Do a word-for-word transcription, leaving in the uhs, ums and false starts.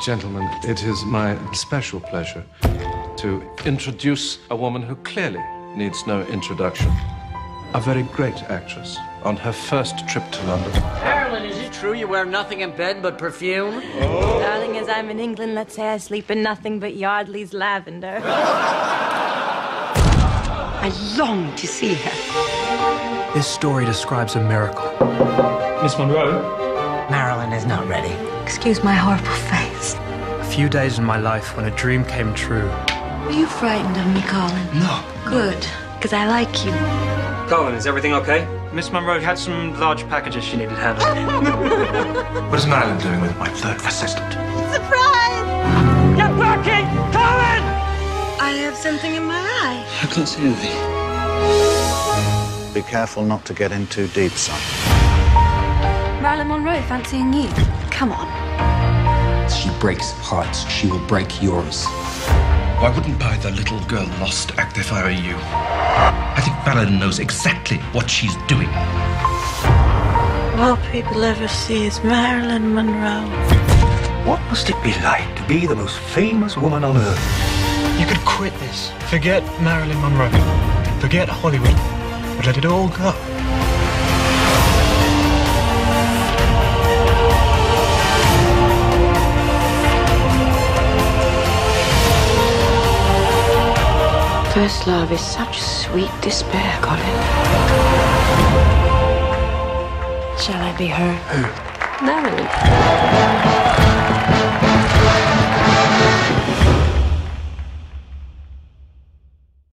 Gentlemen, it is my special pleasure to introduce a woman who clearly needs no introduction. A very great actress on her first trip to London. Marilyn, is it true you wear nothing in bed but perfume? Oh. Darling, as I'm in England, let's say I sleep in nothing but Yardley's lavender. I long to see her. This story describes a miracle. Miss Monroe? Marilyn is not ready. Excuse my horrible face. A few days in my life when a dream came true. Are you frightened of me, Colin? No. Good, because I like you. Colin, is everything okay? Miss Monroe had some large packages she needed handling. What is Marilyn doing with my third assistant? Surprise! Get working! Colin! I have something in my eye. I can't see anything. Be careful not to get in too deep, son. Marilyn Monroe fancying you. Come on. She breaks hearts. She will break yours. I wouldn't buy the little girl lost act if I were you. I think Marilyn knows exactly what she's doing. All people ever see is Marilyn Monroe. What must it be like to be the most famous woman on earth? You could quit this. Forget Marilyn Monroe. Forget Hollywood. But let it all go. First love is such sweet despair, Colin. Shall I be her? Who? Marilyn.